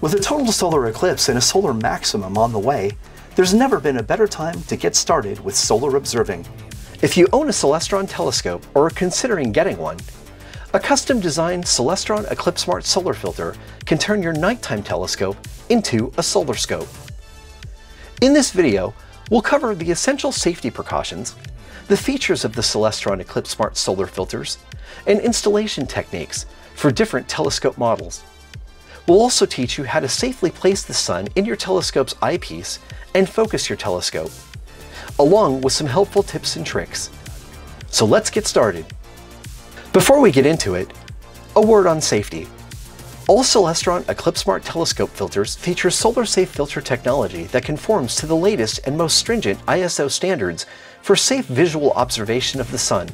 With a total solar eclipse and a solar maximum on the way, there's never been a better time to get started with solar observing. If you own a Celestron telescope or are considering getting one, a custom-designed Celestron EclipSmart solar filter can turn your nighttime telescope into a solar scope. In this video, we'll cover the essential safety precautions, the features of the Celestron EclipSmart solar filters, and installation techniques for different telescope models. We'll also teach you how to safely place the sun in your telescope's eyepiece and focus your telescope, along with some helpful tips and tricks. So let's get started. Before we get into it, a word on safety. All Celestron EclipSmart telescope filters feature SolarSafe filter technology that conforms to the latest and most stringent ISO standards for safe visual observation of the sun.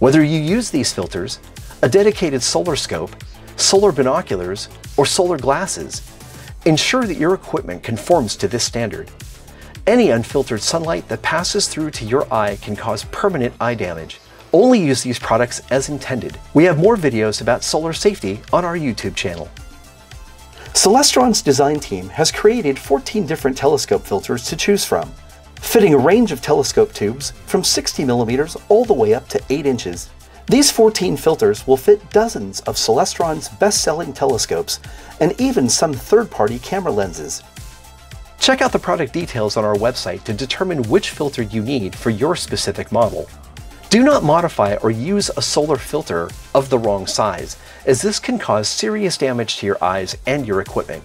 Whether you use these filters, a dedicated solar scope, solar binoculars, or solar glasses, ensure that your equipment conforms to this standard. Any unfiltered sunlight that passes through to your eye can cause permanent eye damage. Only use these products as intended. We have more videos about solar safety on our YouTube channel. Celestron's design team has created 14 different telescope filters to choose from, fitting a range of telescope tubes from 60 millimeters all the way up to 8 inches. These 14 filters will fit dozens of Celestron's best-selling telescopes and even some third-party camera lenses. Check out the product details on our website to determine which filter you need for your specific model. Do not modify or use a solar filter of the wrong size, as this can cause serious damage to your eyes and your equipment.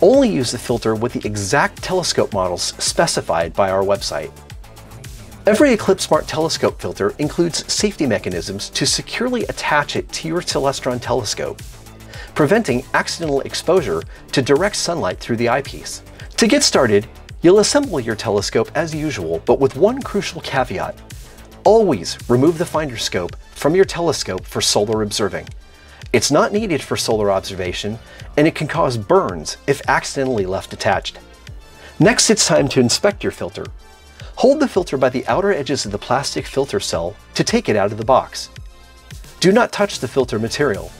Only use the filter with the exact telescope models specified by our website. Every EclipSmart telescope filter includes safety mechanisms to securely attach it to your Celestron telescope, preventing accidental exposure to direct sunlight through the eyepiece. To get started, you'll assemble your telescope as usual, but with one crucial caveat. Always remove the finder scope from your telescope for solar observing. It's not needed for solar observation, and it can cause burns if accidentally left attached. Next, it's time to inspect your filter. Hold the filter by the outer edges of the plastic filter cell to take it out of the box. Do not touch the filter material.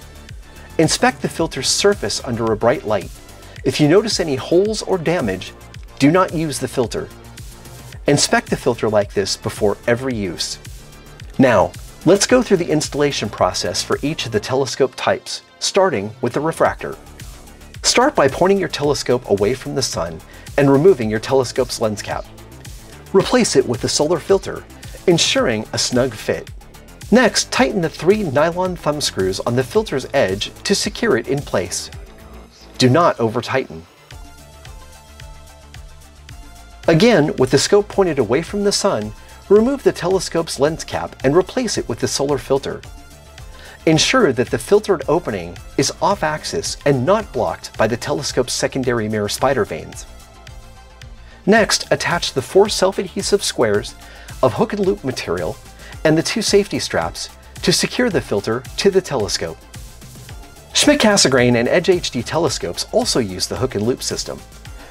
Inspect the filter's surface under a bright light. If you notice any holes or damage, do not use the filter. Inspect the filter like this before every use. Now, let's go through the installation process for each of the telescope types, starting with the refractor. Start by pointing your telescope away from the sun and removing your telescope's lens cap. Replace it with the solar filter, ensuring a snug fit. Next, tighten the 3 nylon thumb screws on the filter's edge to secure it in place. Do not over-tighten. Again, with the scope pointed away from the sun, remove the telescope's lens cap and replace it with the solar filter. Ensure that the filtered opening is off-axis and not blocked by the telescope's secondary mirror spider vanes. Next, attach the 4 self-adhesive squares of hook and loop material and the 2 safety straps to secure the filter to the telescope. Schmidt-Cassegrain and Edge HD telescopes also use the hook and loop system.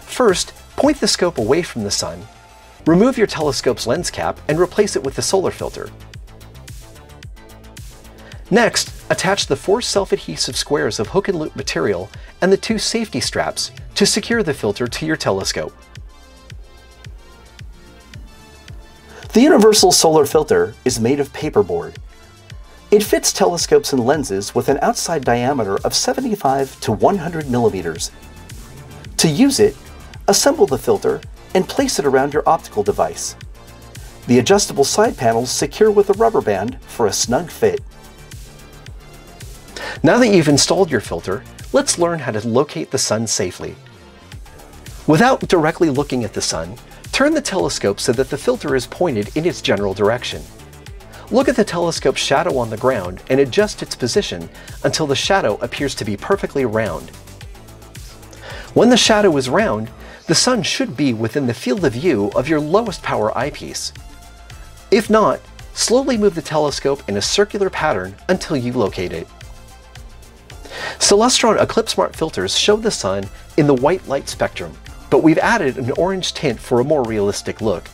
First, point the scope away from the sun, remove your telescope's lens cap and replace it with the solar filter. Next, attach the 4 self-adhesive squares of hook and loop material and the 2 safety straps to secure the filter to your telescope. The universal solar filter is made of paperboard. It fits telescopes and lenses with an outside diameter of 75 to 100 millimeters. To use it, assemble the filter and place it around your optical device. The adjustable side panels secure with a rubber band for a snug fit. Now that you've installed your filter, let's learn how to locate the sun safely. Without directly looking at the sun, turn the telescope so that the filter is pointed in its general direction. Look at the telescope's shadow on the ground and adjust its position until the shadow appears to be perfectly round. When the shadow is round, the sun should be within the field of view of your lowest power eyepiece. If not, slowly move the telescope in a circular pattern until you locate it. Celestron EclipSmart filters show the sun in the white light spectrum, but we've added an orange tint for a more realistic look.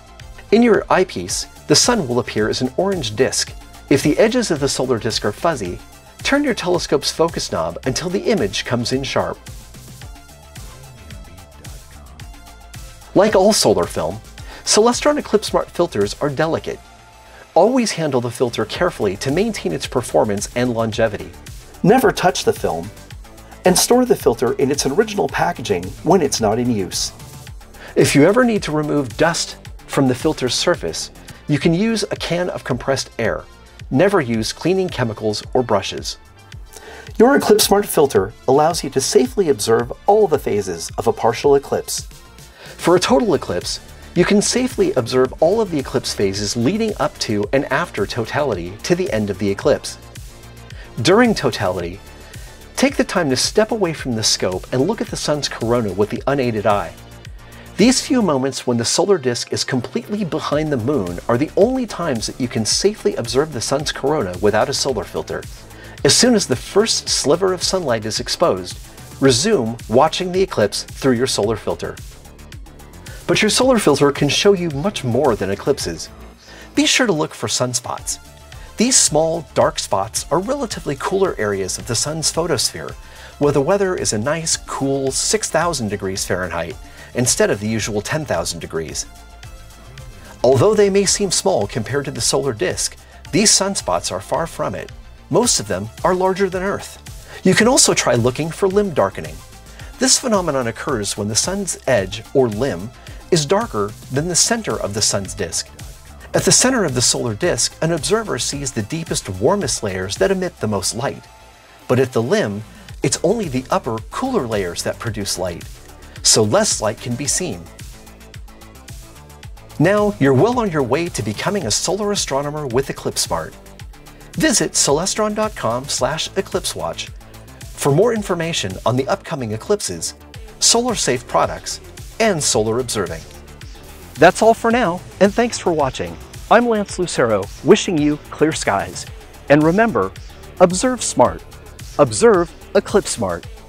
In your eyepiece, the sun will appear as an orange disc. If the edges of the solar disc are fuzzy, turn your telescope's focus knob until the image comes in sharp. Like all solar film, Celestron EclipSmart filters are delicate. Always handle the filter carefully to maintain its performance and longevity. Never touch the film, and store the filter in its original packaging when it's not in use. If you ever need to remove dust from the filter's surface, you can use a can of compressed air. Never use cleaning chemicals or brushes. Your EclipSmart filter allows you to safely observe all the phases of a partial eclipse. For a total eclipse, you can safely observe all of the eclipse phases leading up to and after totality to the end of the eclipse. During totality, take the time to step away from the scope and look at the sun's corona with the unaided eye. These few moments when the solar disk is completely behind the moon are the only times that you can safely observe the sun's corona without a solar filter. As soon as the first sliver of sunlight is exposed, resume watching the eclipse through your solar filter. But your solar filter can show you much more than eclipses. Be sure to look for sunspots. These small, dark spots are relatively cooler areas of the sun's photosphere, where the weather is a nice, cool 6,000 degrees Fahrenheit instead of the usual 10,000 degrees. Although they may seem small compared to the solar disk, these sunspots are far from it. Most of them are larger than Earth. You can also try looking for limb darkening. This phenomenon occurs when the sun's edge, or limb, is darker than the center of the sun's disk. At the center of the solar disk, an observer sees the deepest, warmest layers that emit the most light. But at the limb, it's only the upper, cooler layers that produce light, so less light can be seen. Now you're well on your way to becoming a solar astronomer with EclipSmart. Visit celestron.com/eclipsewatch for more information on the upcoming eclipses, SolarSafe products, and solar observing. That's all for now, and thanks for watching. I'm Lance Lucero, wishing you clear skies. And remember, observe smart, observe EclipSmart.